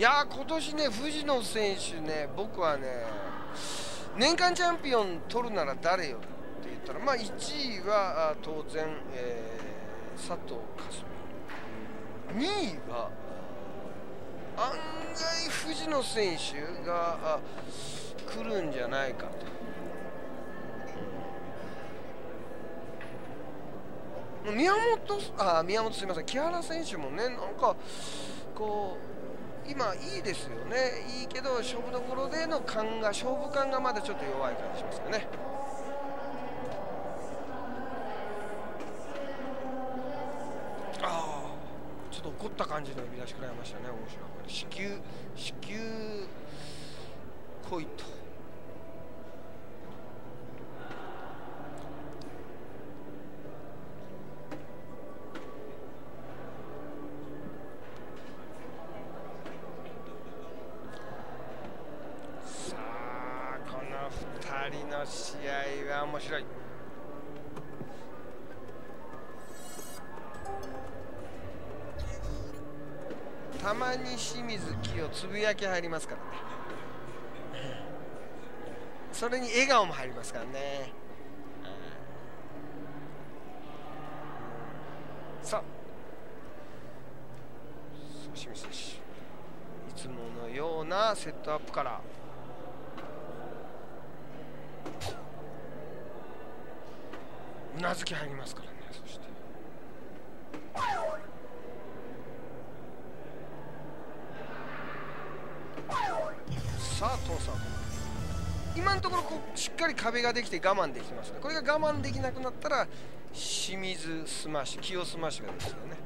いやー、今年ね、藤野選手ね、僕はね、年間チャンピオン取るなら誰よって言ったら、まあ、1位は当然、佐藤佳純、2位は案外、藤野選手が来るんじゃないかと。宮本すみません、木原選手もね、なんかこう今いいですよね、いいけど勝負どころでの勘が、勝負勘がまだちょっと弱い感じしますかね。ああ、ちょっと怒った感じの呼び出し食らいましたね、面白い。至急来いと。試合は面白い。たまに清水希をつぶやき入りますからね。それに笑顔も入りますからね。さあ、清水選手、いつものようなセットアップから。うなずき入りますからね。そしてさあ、父さん今のところこうしっかり壁ができて我慢できますね。これが我慢できなくなったら清水スマッシュ、清スマッシュがですよね。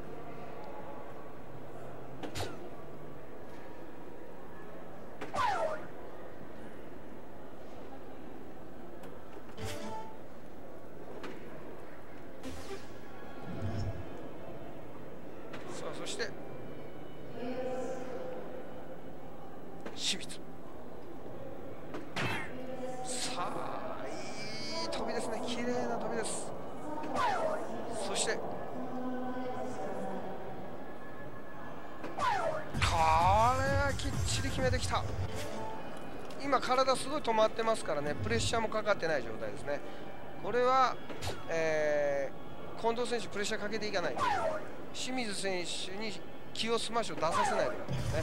止まってますからね、プレッシャーもかかってない状態ですね。これは、近藤選手プレッシャーかけていかないと、清水選手に気をスマッシュを出させないといけないですね。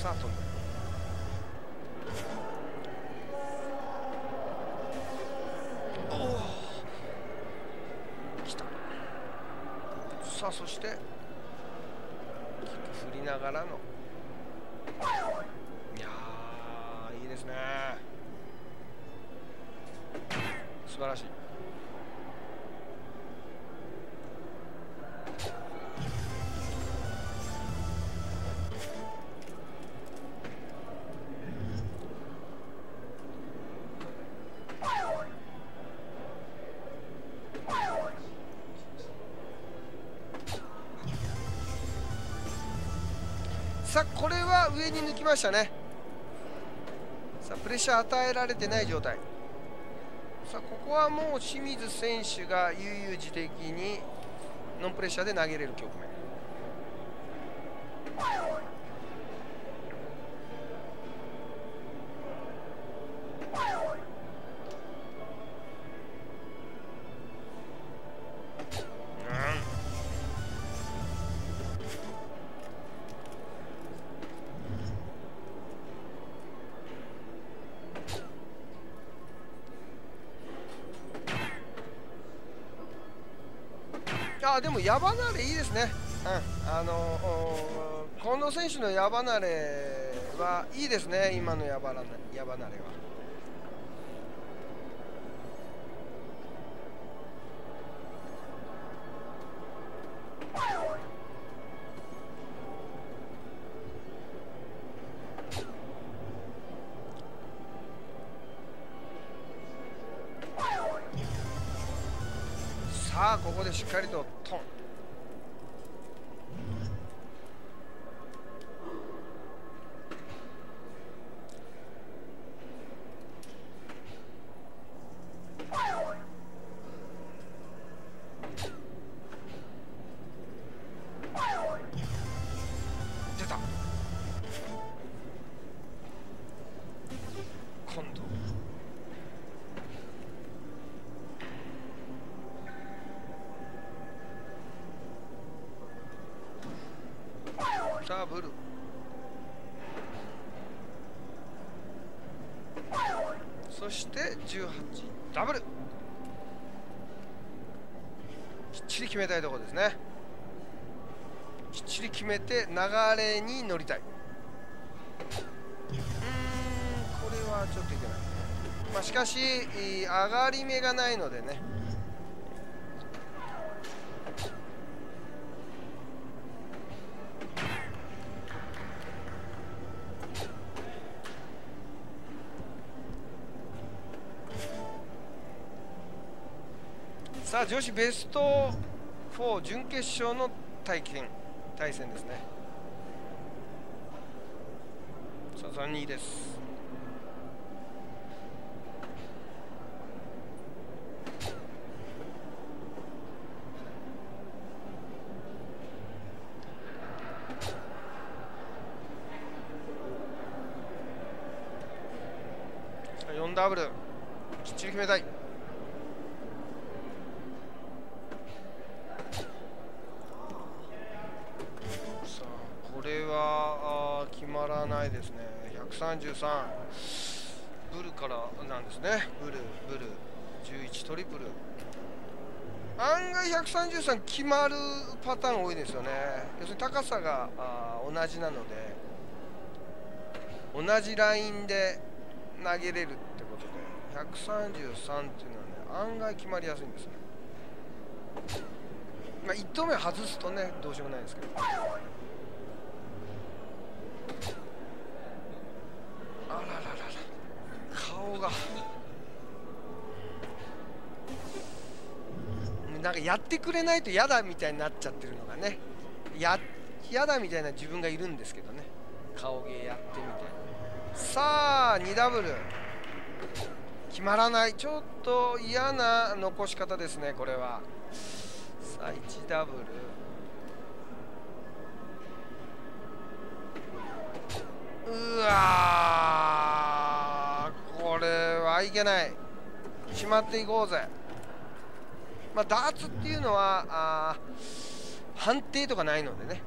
さあ飛んでおきた。さあそしてキック振りながらの、いやーいいですね、素晴らしい。さあこれは上に抜きましたね。プレッシャー与えられてない状態。さあここはもう清水選手が悠々自適にノンプレッシャーで投げれる局面。でも矢離れいいですね、うん、近藤選手の矢離れはいいですね、今の矢離れは。さあここでしっかりとトン。出た。ターブルー。そして18ダブル、きっちり決めたいところですね。きっちり決めて流れに乗りたい。これはちょっといけない。まあ、しかし上がり目がないのでね、さあ女子ベスト4準決勝の対戦ですね。さあ3-2です。4ダブルきっちり決めたい。33ブルからなんですね。ブル11トリプル、案外133決まるパターン多いですよね。要するに高さが同じなので同じラインで投げれるってことで133っていうのはね、案外決まりやすいんですね。まあ、1投目外すとねどうしようもないですけど。あらららら、顔がなんかやってくれないと嫌だみたいになっちゃってるのがね、嫌だみたいな自分がいるんですけどね、顔芸やってみたいな。さあ2ダブル決まらない、ちょっと嫌な残し方ですねこれは。さあ1ダブル、うわー、これはいけない。決まっていこうぜ。まあ、ダーツっていうのは判定とかないのでね、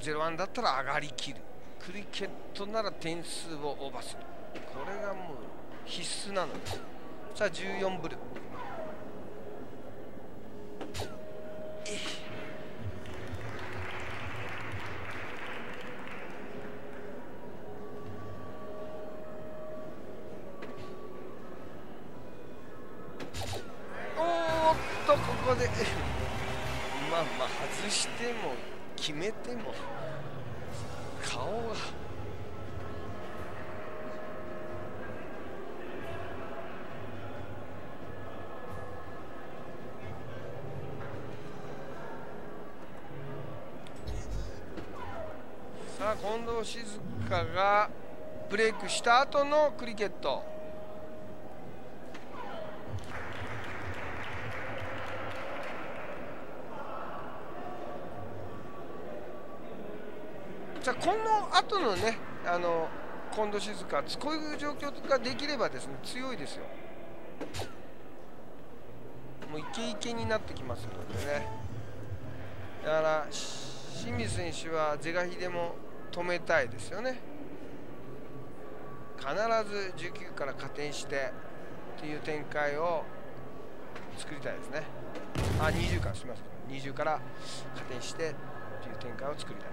0-1だったら上がりきる、クリケットなら点数をオーバーする、これがもう必須なのです。さあ14ブル、決めても顔が、さあ近藤静香がブレイクした後のクリケット。じゃあこの後のね、近藤静香、こういう状況ができればですね強いですよ。もうイケイケになってきますのでね。だから清水選手は是が非でも止めたいですよね。必ず19から加点してっていう展開を作りたいですね。あ、20からすみません、20から加点してっていう展開を作りたい。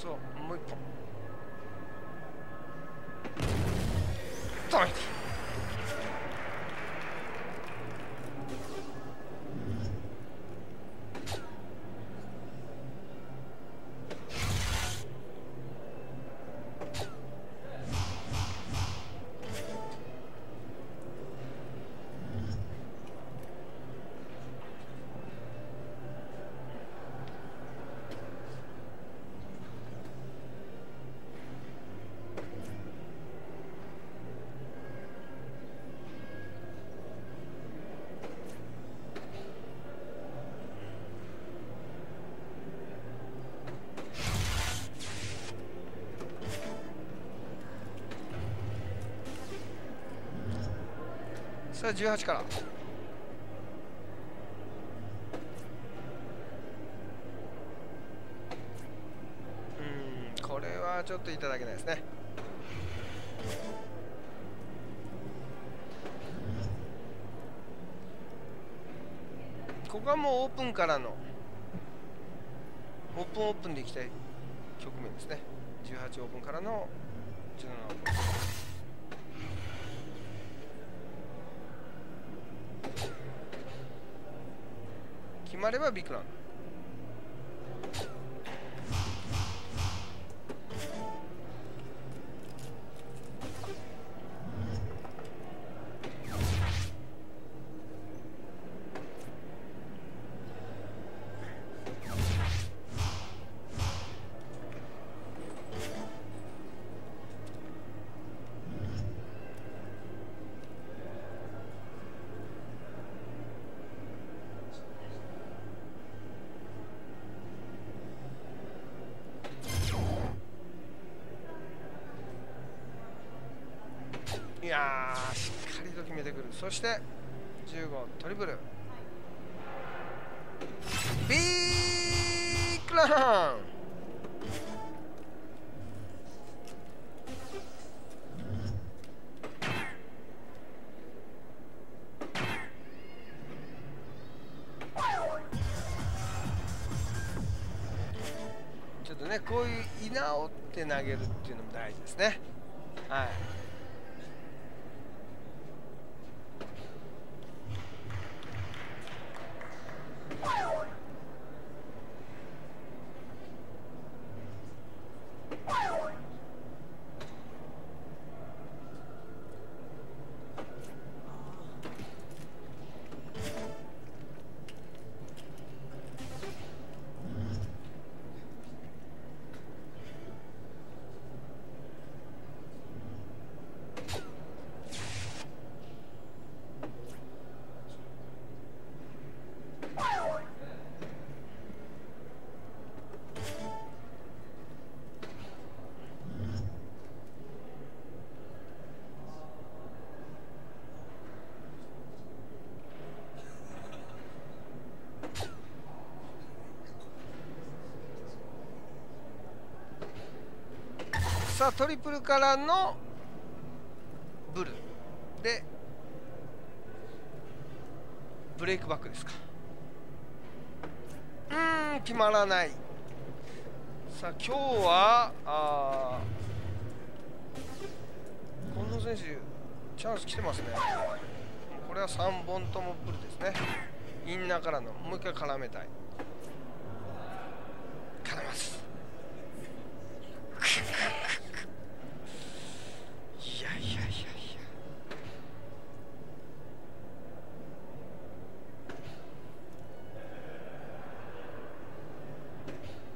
そう、もう1本止めて、さあ18から、はちょっといただけないですね。ここはもうオープンからのオープンでいきたい局面ですね。18オープンからの17オープン。決まればビッグラン。いやー、しっかりと決めてくる。そして15トリプル、ビッグラン。ちょっとね、こういう稲を折って投げるっていうのも大事ですね。はい、さあトリプルからのブルでブレイクバックですか。決まらない。さあ今日は近藤選手チャンス来てますね。これは3本ともブルですね。インナーからのもう一回絡めたい。絡ます。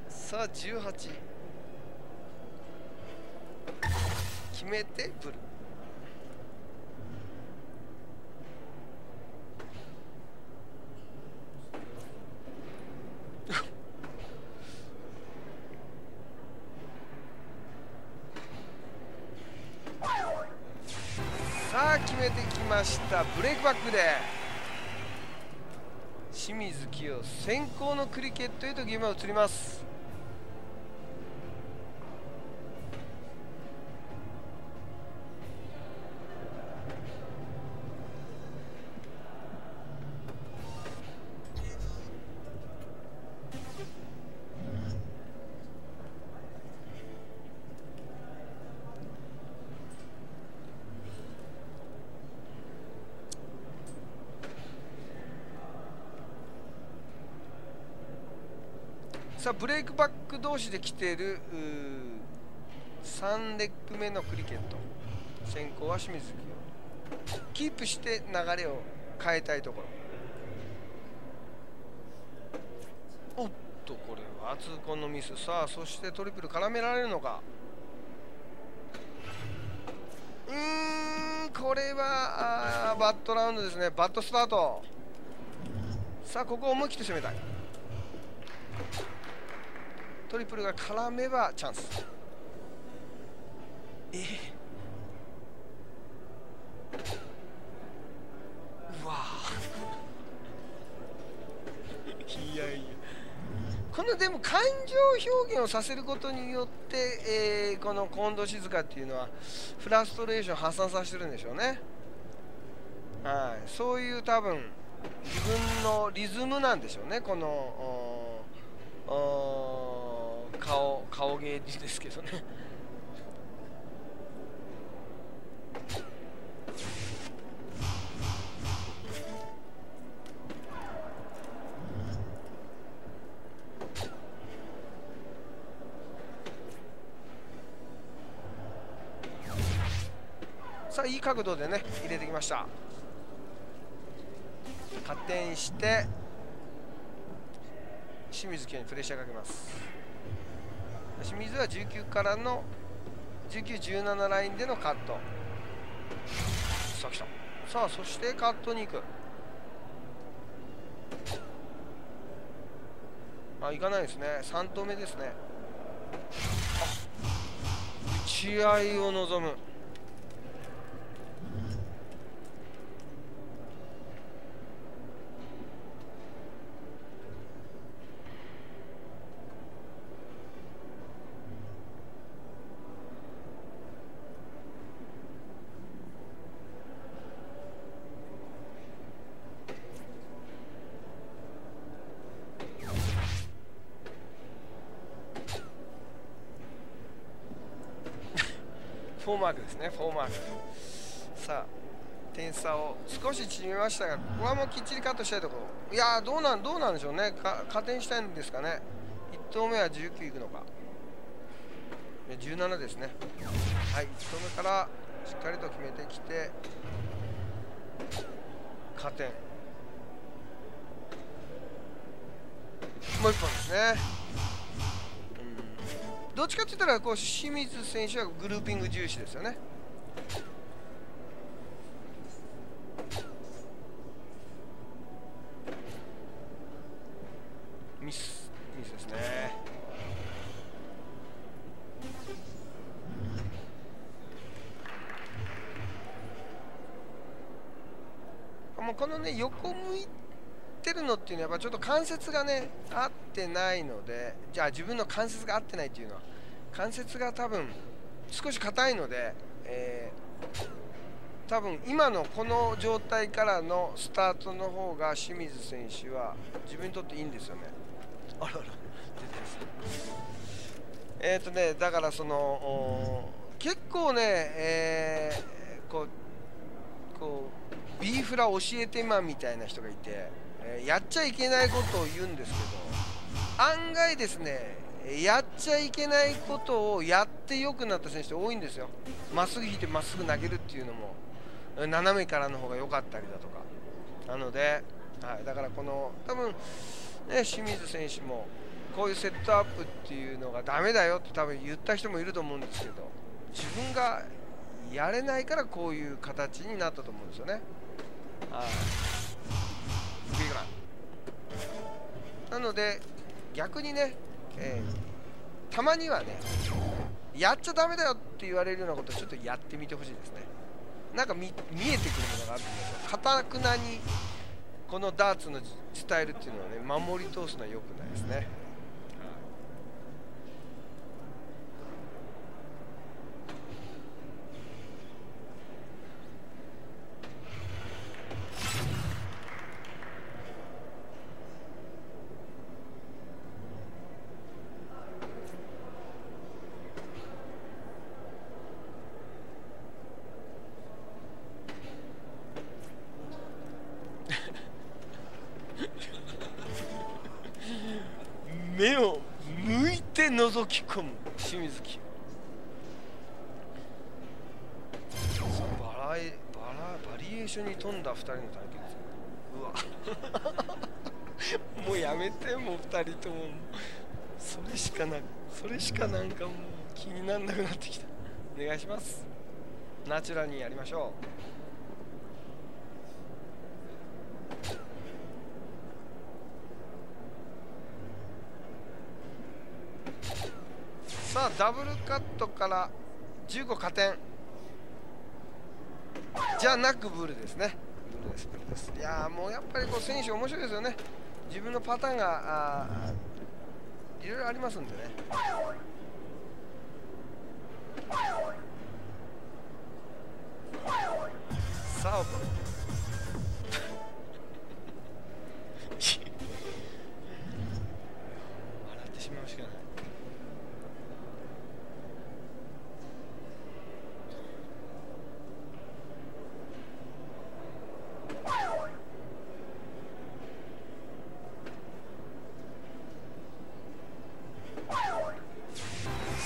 さあ18決めてブル。さあ決めてきました。ブレイクバックで清水希容先行のクリケットへとゲームは移ります。さあブレイクバック同士で来ている3レッグ目のクリケット。先行は清水希容、キープして流れを変えたいところ。おっとこれは痛恨のミス。さあそしてトリプル絡められるのか。これはバッドラウンドですね。バッドスタート。さあここを思い切って攻めたい。トリプルが絡めばチャンス。うわいやいやこのでも感情表現をさせることによって、この近藤静香っていうのはフラストレーション発散させてるんでしょうね。はい、そういう多分自分のリズムなんでしょうね、この顔芸ですけどね。さあ、いい角度でね入れてきました。加点して清水清にプレッシャーかけます。清水は19からの1917ラインでのカット。さあ来た。さあ、そしてカットに行く。あ、行かないですね。3投目ですね。打ち合いを望む。フォーマークですね、フォーマーク。さあ、点差を少し縮めましたが、ここはもうきっちりカットしたいところ。いやー、どうなんでしょうね。加点したいんですかね。1投目は19いくのか、17ですね。はい、1投目からしっかりと決めてきて加点、もう1本ですね。どっちかって言ったらこう清水選手はグルーピング重視ですよね。ミスですね。もうこのね横向いてるのっていうのはやっぱちょっと関節がね合ってないので、じゃあ自分の関節が合ってないっていうのは関節が多分少し硬いので、多分今のこの状態からのスタートの方が清水選手は自分にとっていいんですよね。あらあら出てます。だからその結構ね、こうビーフラ教えてマンみたいな人がいて。やっちゃいけないことを言うんですけど、案外ですねやっちゃいけないことをやって良くなった選手って多いんですよ。まっすぐ引いてまっすぐ投げるっていうのも斜めからの方が良かったりだとかなので、はい、だからこの多分、清水選手もこういうセットアップっていうのがダメだよって多分言った人もいると思うんですけど、自分がやれないからこういう形になったと思うんですよね。はい。なので逆にね、たまにはねやっちゃダメだよって言われるようなことをちょっとやってみてほしいですね。なんか見えてくるものがあるんですよ。かたくなにこのダーツのスタイルっていうのはね守り通すのは良くないですね。目を向いて覗き込む清水清。バリエーションに富んだ2人の対決。うわもうやめて、もう2人ともそれしかなんかもう気にならなくなってきた。お願いします、ナチュラルにやりましょう。さあ、ダブルカットから15加点じゃなくブルですね。ブルです。いやーもうやっぱりこう選手面白いですよね。自分のパターンががありますんでね。さあ笑ってしまうしかない。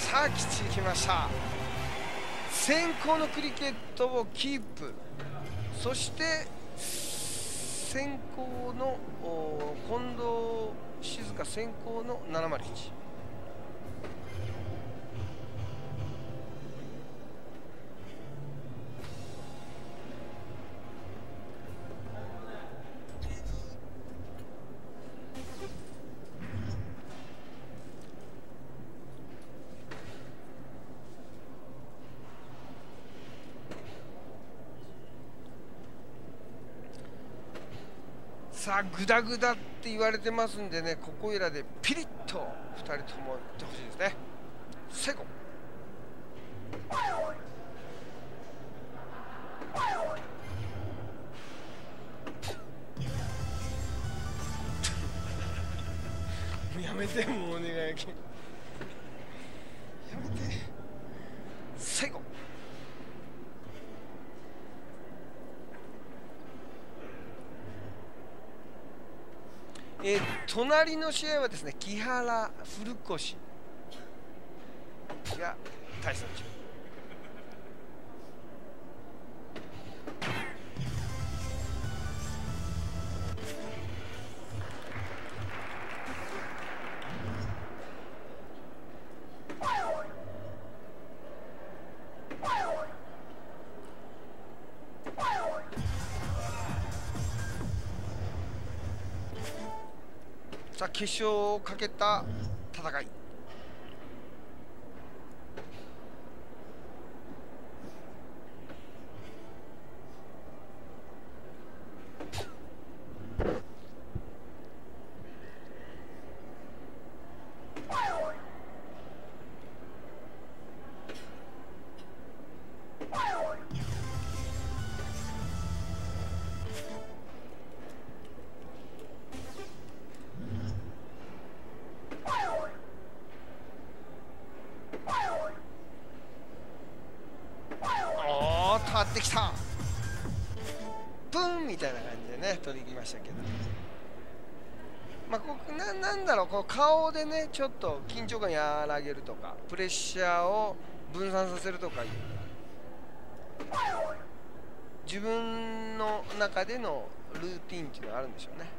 さあ、きっちりきました。先行のクリケットをキープ、そして先行の近藤静香、先行の701。さあ、グダグダって言われてますんでね、ここいらでピリッと2人ともいってほしいですね。成功。やめて、もうお願い。やめて。成功。隣の試合はですね、木原、古越が対戦中。さあ、決勝をかけた戦い。できた。プンみたいな感じでね、取りきましたけど、まあ、こう なんだろう、こう顔でね、ちょっと緊張感和らげるとか、プレッシャーを分散させるとかいう、自分の中でのルーティンっていうのがあるんでしょうね。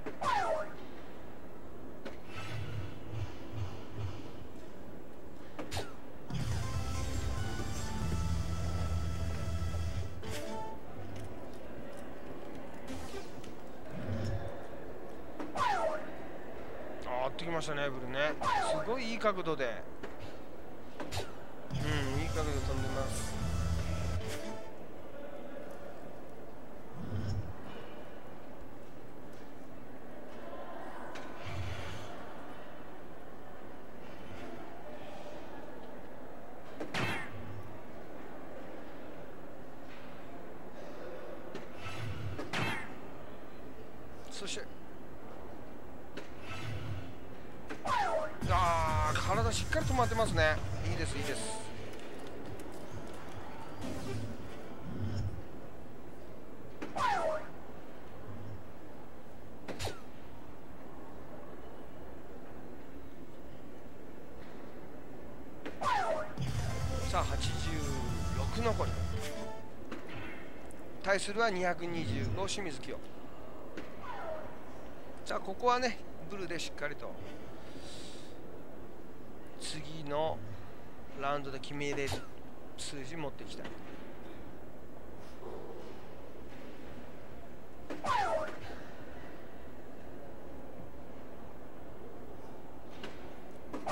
きましたね、ブルね。すごいいい角度で、いい角度で飛んでます。そして体しっかり止まってますね。いいです、いいです。さあ、86残り。対するは225清水清。さあ、ここはね、ブルでしっかりと次のラウンドで決めれる数字持っていきたい。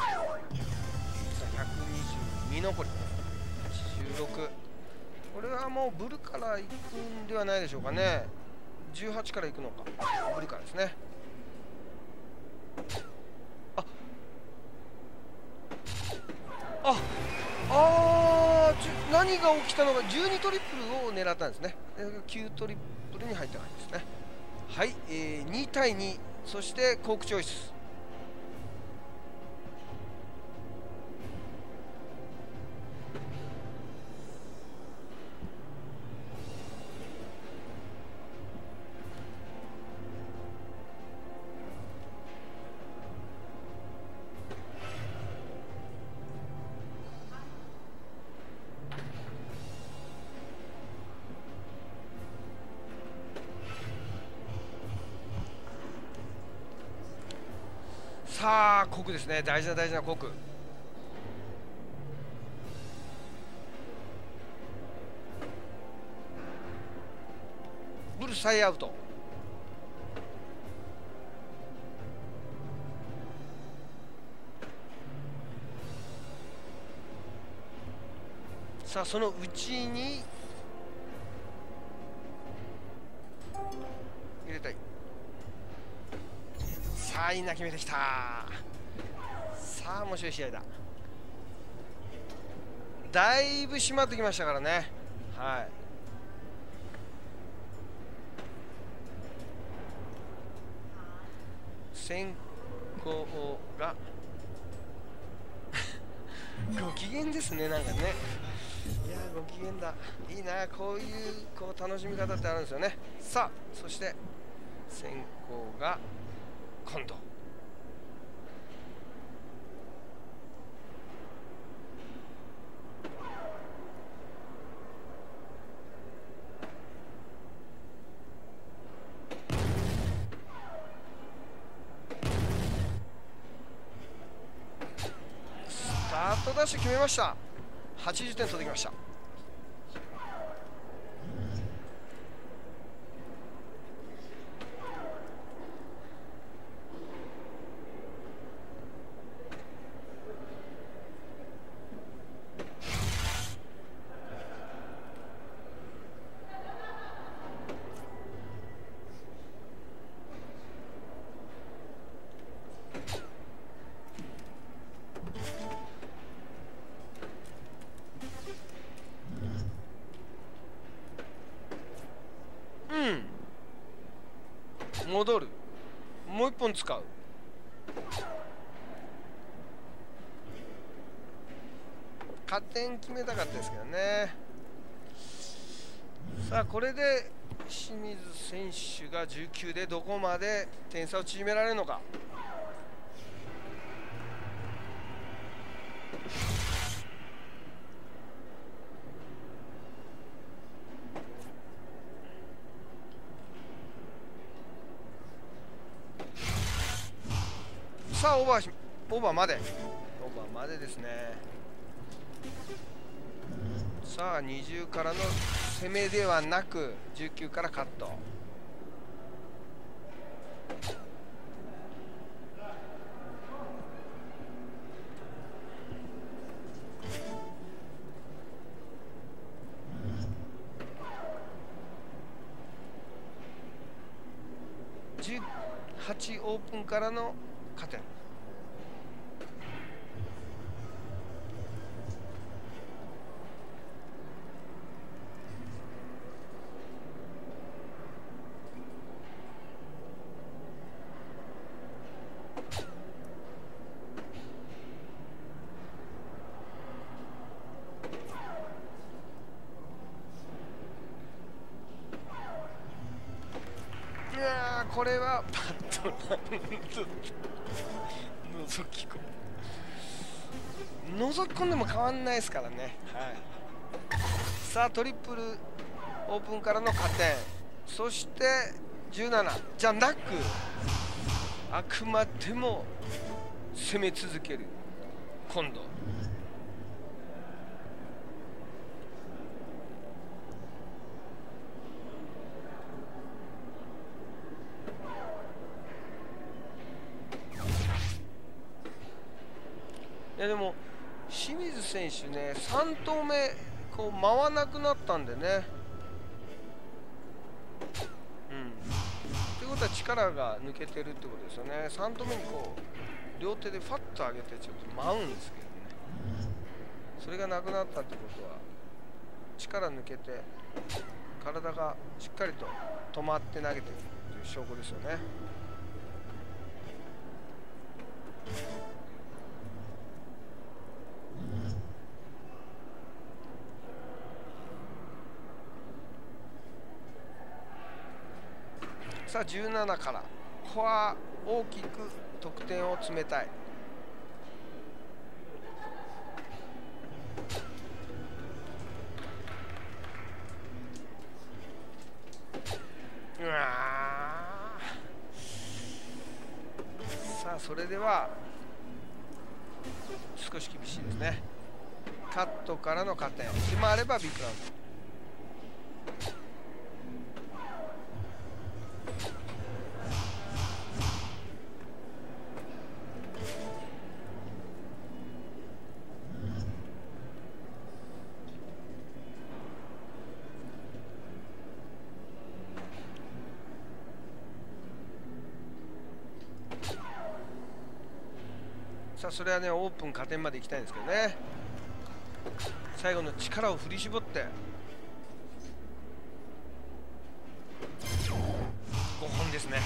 122残り、86。これはもうブルから行くんではないでしょうかね。18から行くのか、ブルからですね。何が起きたのか、12トリプルを狙ったんですね。9トリプルに入った感じですね。はい、2対2、そしてコークチョイス。さあ、コクですね。大事な大事なコク。ブルサイアウト。さあ、そのうちに入れたい。さあ、いいな、決めてきた。さあ、面白い試合だ。だいぶ締まってきましたからね。はい。先行がご機嫌ですね、なんかね。いや、ご機嫌だ。いいな、こういう楽しみ方ってあるんですよね。さあ、そして先行が。今度スタートダッシュ決めました。80点取ってきました。戻る、もう一本使う。加点決めたかったですけどね。さあ、これで清水選手が19でどこまで点差を縮められるのか。さあ、オーバーまでですね。さあ、20からの攻めではなく19からカット。18オープンからの加点。いやー、これはパッと覗き込んでも変わんないですからね。はい、さあ、トリプルオープンからの加点、そして17じゃなく、あくまでも攻め続ける。今度いや、でも清水選手ね、3投目こう回らなくなったんでね。ということは力が抜けてるってことですよね。3投目にこう両手でファッと上げてちょっと舞うんですけどね。それがなくなったってことは力抜けて体がしっかりと止まって投げてるという証拠ですよね。さあ17からここは大きく得点を詰めたい。うわさあそれでは少し厳しいですね。カットからの加点決まればビッグラウンド。それはね、オープン加点まで行きたいんですけどね。最後の力を振り絞って5本ですね。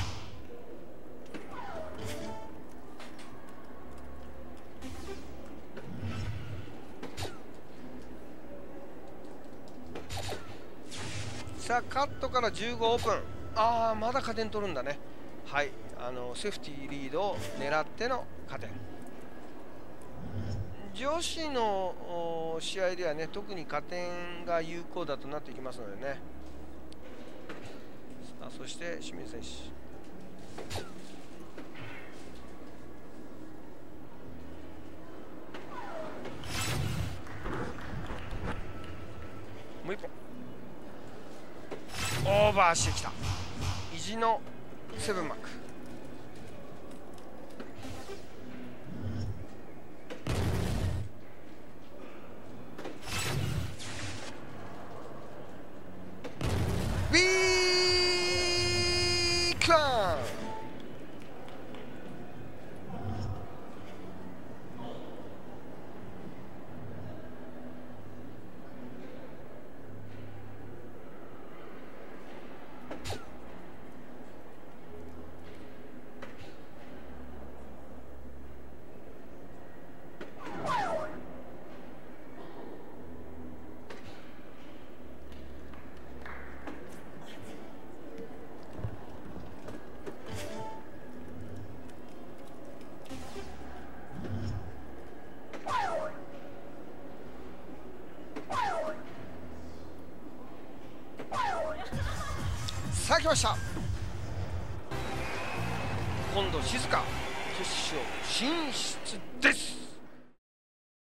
さあカットから15オープン。ああまだ加点取るんだね。はい、セーフティーリードを狙っての加点。女子の試合ではね、特に加点が有効だとなっていきますのでね。さあそして清水選手、もう一本オーバーしてきた意地のセブンマック。来ました。今度静香決勝進出です。